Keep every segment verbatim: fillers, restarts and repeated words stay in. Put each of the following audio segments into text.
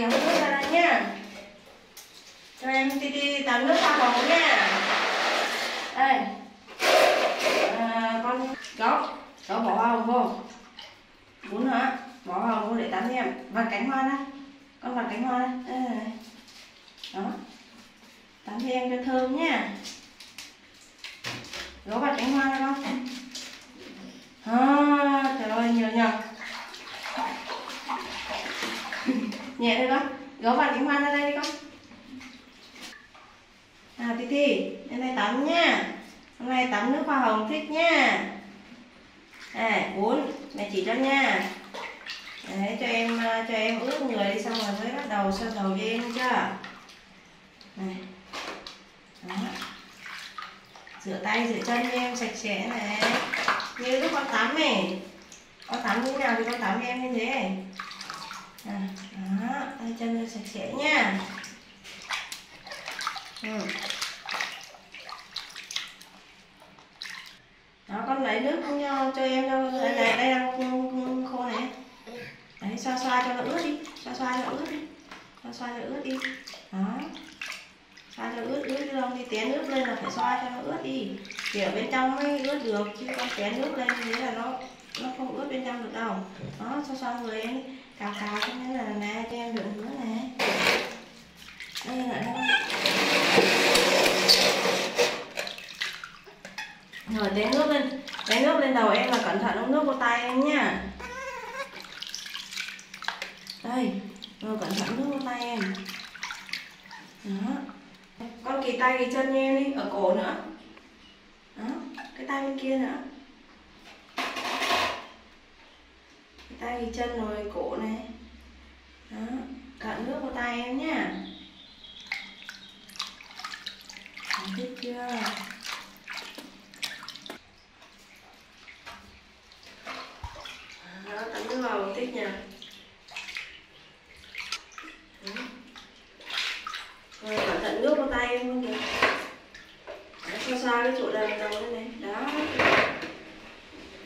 Kéo nước ra nha. Cho em Titi tắm nước pha bóng nha. Đây. À, con góc. Đó, bỏ hoa hồng vô. Bún hả? Bỏ hoa hồng vô để tắm em. Vặt cánh hoa ra. Con vặt cánh hoa ra. Đây. Đó. Tắm cho em cho thơm nha. Gó vặt cánh hoa ra con. À, trời ơi, nhiều nhờ. Nhẹ thôi con. Gó vặt cánh hoa ra đây đi con. À, Titi, hôm nay tắm nha. Hôm nay tắm nước hoa hồng thích nha. À, bún, mẹ chỉ cho nha. Đấy, cho em cho em ướt người đi, xong rồi mới bắt đầu sơn đầu cho em chưa. Này. Đó. Rửa tay, rửa chân cho em sạch sẽ này. Như lúc con tắm này. Con tắm như nào thì con tắm em như thế. À, đó, tay chân sạch sẽ nha. Ừ. Đó, con lấy nước cho em cho đây này, đây là khô này. Đấy, xoa xoa cho nó ướt đi, xoa xoa cho ướt đi, xoa xoa cho ướt đi. Đó, xoa cho ướt ướt chứ không thì té nước lên là phải xoa cho nó ướt đi. Thì ở bên trong mới ướt được chứ con té nước lên như thế là nó nó không ướt bên trong được đâu. Đó, xoa xoa người em cào cào cho nên là nè cho em được nữa nè. Đây lại đây. Rồi té nước lên, té nước lên đầu em là cẩn thận uống nước vào tay em nha. Đây, rồi cẩn thận nước vào tay em. Đó. Con kỳ tay kỳ chân em đi, ở cổ nữa. Đó, cái tay bên kia nữa. Cái tay kỳ chân rồi cổ này. Đó, cẩn nước vào tay em nha. Thích chưa? Đó, tắm nước vào một tích nha. Đó. Rồi cẩn thận nước vào tay em luôn kìa. Đó, xoa xoa cái chỗ đầu đầu lên này. Đó.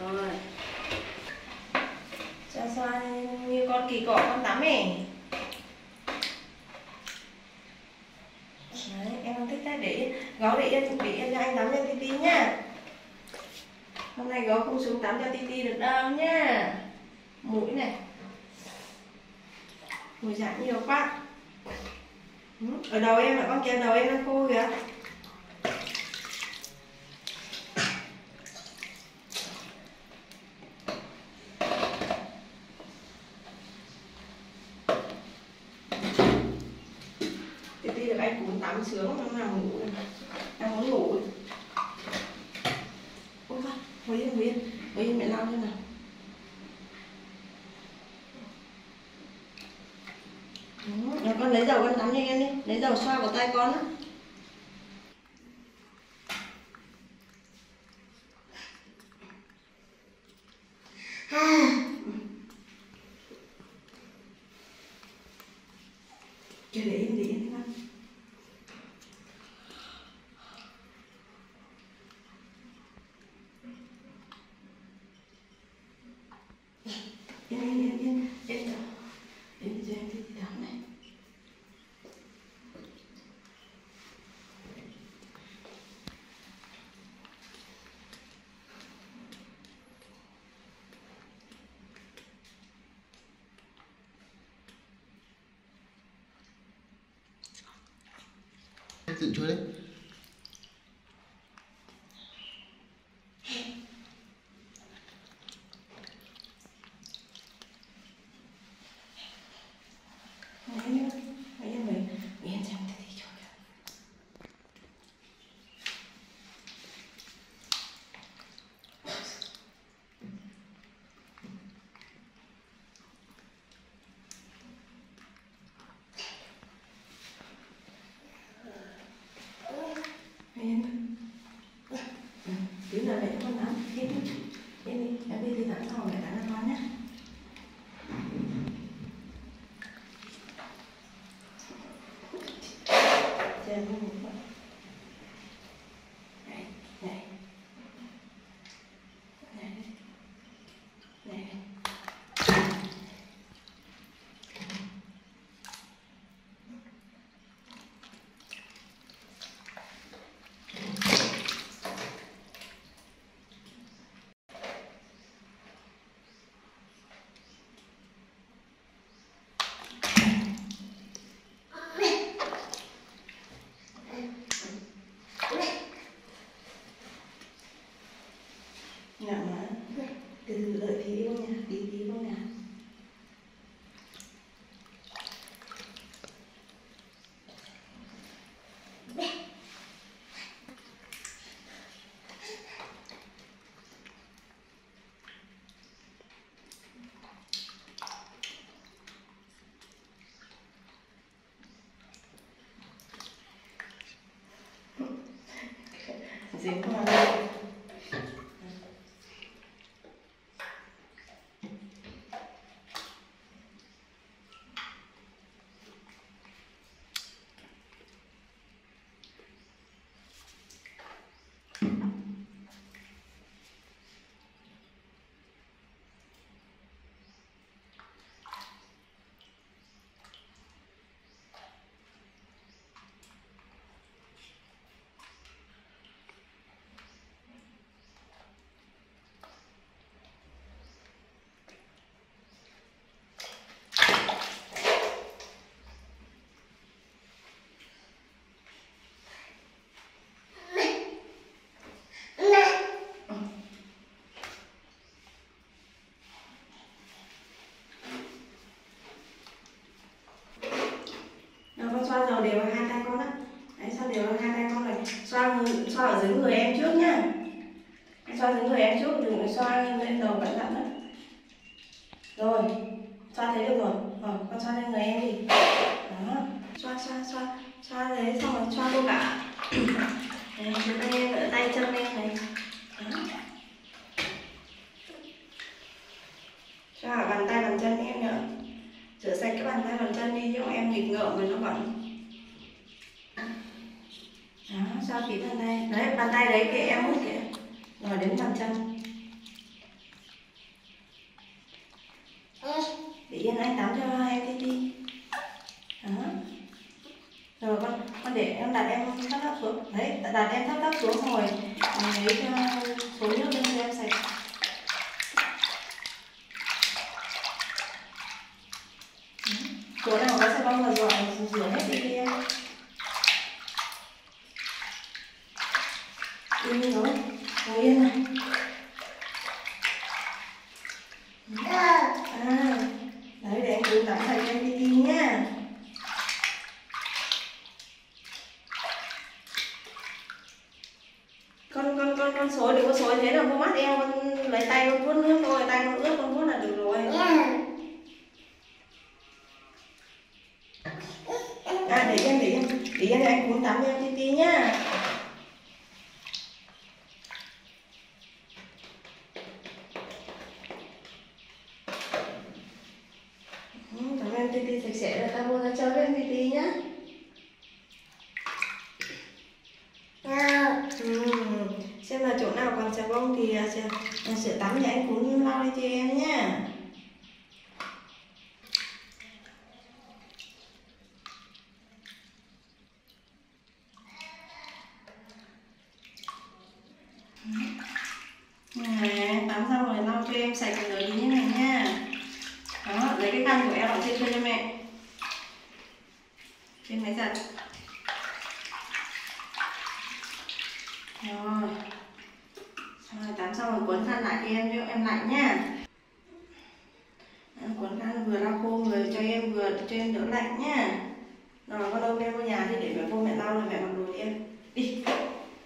Rồi. Xoa xoa như con kỳ cọ con tắm ấy. Đấy, em không thích đấy, để gó để yên, để yên cho anh tắm cho Titi nha. Hôm nay gó không xuống tắm cho Titi được đâu nha. Mũi này, mũi giảm nhiều quá. Ở đầu em là con kia, đầu em đang khô kìa. Anh cũng tắm sướng nó nào ngủ này. Đang muốn ngủ. Ôi vâng, ngồi yên, ngồi yên. Ngồi yên mẹ lau như nào. Rồi con lấy dầu con tắm cho em đi. Lấy dầu xoa vào tay con á. Chưa để yên, để yên con. Yên yên yên yên yên yên yên cho em Titi tắm này. Tự chui đấy. dính vào đây. Đều hai tay con á, đấy, xoa đều hai tay con này, xoa xoa ở dưới người em trước nhá, xoa dưới người em trước, đừng có xoa lên đầu bạn bạn đó. Rồi, xoa thế được rồi, rồi con xoa lên người em đi, đó, xoa xoa xoa, xoa thế xong rồi xoa luôn cả, đấy, tay vợ tay chân em này, đó. Xoa ở bàn tay bàn chân em nữa, rửa sạch cái bàn tay bàn chân đi, chứ em nghịch ngợm rồi nó bẩn. Đó, xoa kỹ bàn tay. Đấy, bàn tay đấy kìa em hút kìa. Rồi đến bàn chân. Để yên anh tắm cho em đi đi. Đó. Rồi con, con để em đặt em thấp thấp xuống. Đấy, đặt em thấp thấp xuống rồi. Lấy cho số nước lên cho em sạch. Chỗ nào có xe bông là dọn rửa hết đi em. Yên rồi, ngồi yên này. À, đấy để anh cứ tắm sạch em đi đi nha. Con con con con xối đừng có xối thế là vô mắt em, con lấy tay con vuốt nước thôi, tay con ướt con vuốt là được rồi. À để em để em để em anh cứ tắm em đi đi nha. TiTi sạch sẽ rồi ta mua ra chơi với em TiTi nhá. À, ừ. Xem là chỗ nào còn xà bông thì sẽ, sẽ tắm nhà anh cũng lau đi cho em nhá. À, tắm xong rồi lau cho em sạch rồi đi như này nha. Đó, lấy cái khăn của em ở trên cho mẹ. Trên máy giặt. Rồi. Xong rồi tắm xong rồi cuốn khăn lại cho em, cho em lạnh nha. Cuốn khăn vừa lau khô vừa cho em vừa cho em đỡ lạnh nha. Rồi con ôm em vô nhà thì để mẹ vô mẹ lau rồi mẹ mặc đồ đi em. Đi.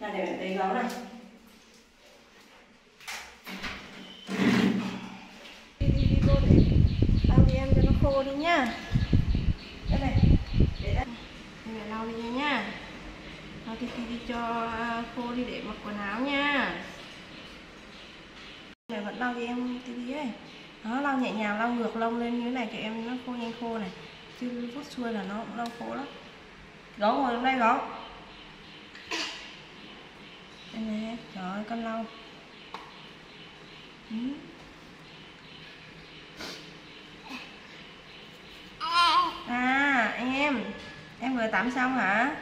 Là để mẹ lấy gấu này. Khô đi nhá. Đây này. Để đây. Mình lau đi nhá. Lau đi đi cho khô đi để mặc quần áo nha. Mẹ vẫn lau cho em tí tí ấy. Đó, lau nhẹ nhàng, lau ngược lông lên như thế này cho em nó khô nhanh khô này. Chứ phút xuôi là nó cũng lau khô lắm. Gõ ngồi hôm nay gõ. Đây này, trời ơi con lau. Ừ. À em, em vừa tắm xong hả?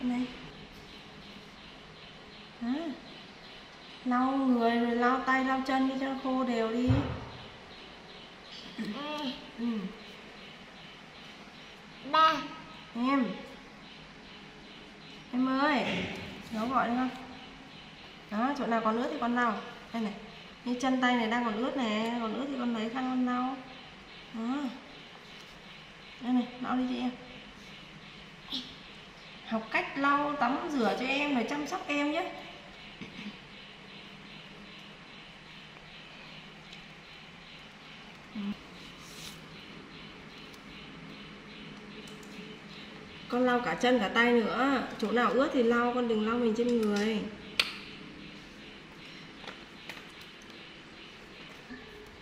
Đây này. À, lau người rồi lau tay lau chân đi cho khô đều đi. Ừ. Ba. Em. Em ơi, nó gọi đi con. Đó, chỗ nào còn ướt thì con lau. Đây này, như chân tay này đang còn ướt này, còn ướt thì con lấy khăn con lau. Đó. Đây này, lau đi cho em. Học cách lau, tắm, rửa cho em rồi chăm sóc em nhé. Con lau cả chân cả tay nữa. Chỗ nào ướt thì lau, con đừng lau mình trên người.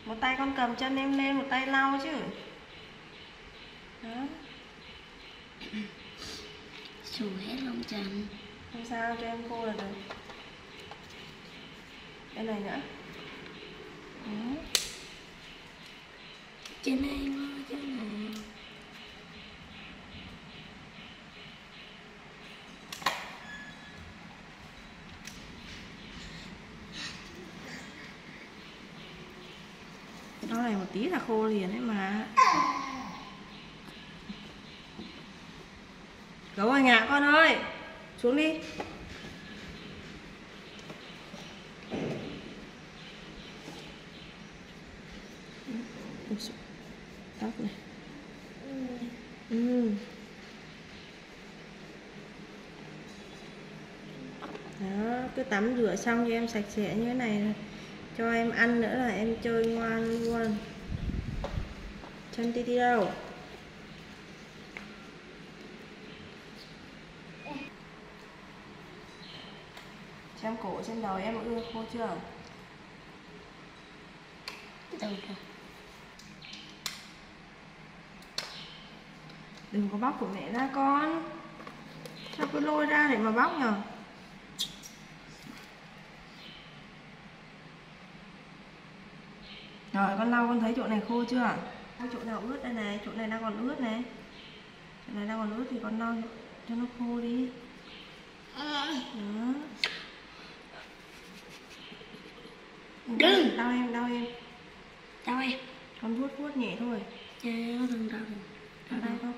Một tay con cầm chân em lên, một tay lau chứ. Đó. Xù hết lông chân. Không sao, cho em khô là được. Đây này nữa. Đó. Trên này ngon chứ này. Nó này một tí là khô liền đấy mà. Gấu ở nhà con ơi, xuống đi. Tóc này. Ừ. Đó, cứ tắm rửa xong cho em sạch sẽ như thế này rồi. Cho em ăn nữa là em chơi ngoan luôn. Chân Titi đâu? Xem cổ trên đầu em ưa khô chưa? Đâu rồi. Đừng có bóc của mẹ ra con. Sao cứ lôi ra để mà bóc nhờ? Rồi con lau, con thấy chỗ này khô chưa? Chỗ nào ướt đây này, chỗ này đang còn ướt này. Chỗ này đang còn ướt thì con lau cho nó khô đi. Đó. Đừng. Đau em, đau em. Đau em. Con vuốt vuốt nhẹ thôi. Trời ơi, đừng đau. Đau đau không?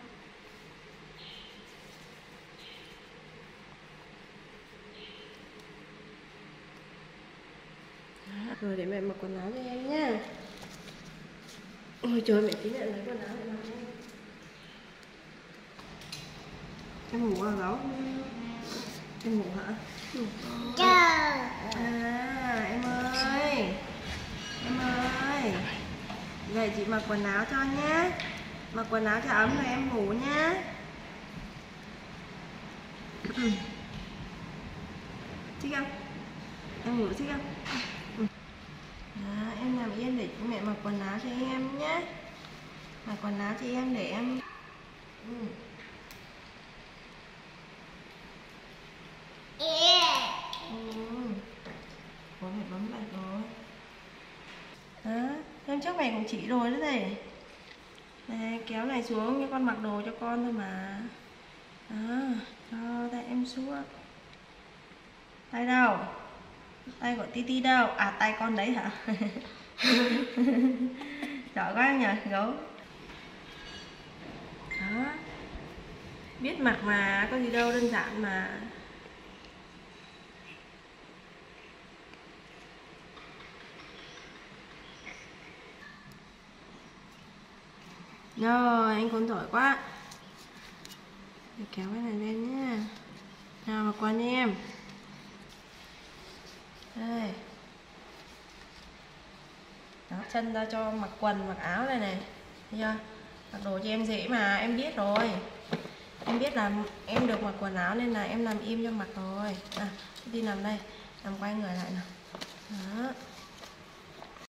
Rồi để mẹ mặc quần áo cho em nhá. Ôi trời, mẹ tí mẹ lấy quần áo để mặc em. Em ngủ hả gấu? Em ngủ hả? À em ơi, em ơi, dậy chị mặc quần áo cho nhá. Mặc quần áo cho ấm rồi em ngủ nhá. Thích không? Em ngủ thích không? Đó, em nằm yên để mẹ mặc quần áo cho em nhé. Mặc quần áo cho em để em ừ. Ừ. Ủa, mẹ bấm lại rồi. Đó, hôm trước mày cũng chỉ rồi đó này. Này, kéo này xuống cho con mặc đồ cho con thôi mà. Đó, cho tay em xuống. Tay đâu? Tay của Titi đâu? À tay con đấy hả? Giỏi quá nhờ gấu. Đó. Biết mặc mà, có gì đâu, đơn giản mà. Rồi, anh con giỏi quá. Để kéo cái này lên nhá. Nào mà con em. Đây. Đó, chân ra cho mặc quần, mặc áo này này. Thấy chưa? Mặc đồ cho em dễ mà, em biết rồi. Em biết là em được mặc quần áo nên là em làm im cho mặc rồi. À, đi nằm đây. Nằm quay người lại nào. Đó.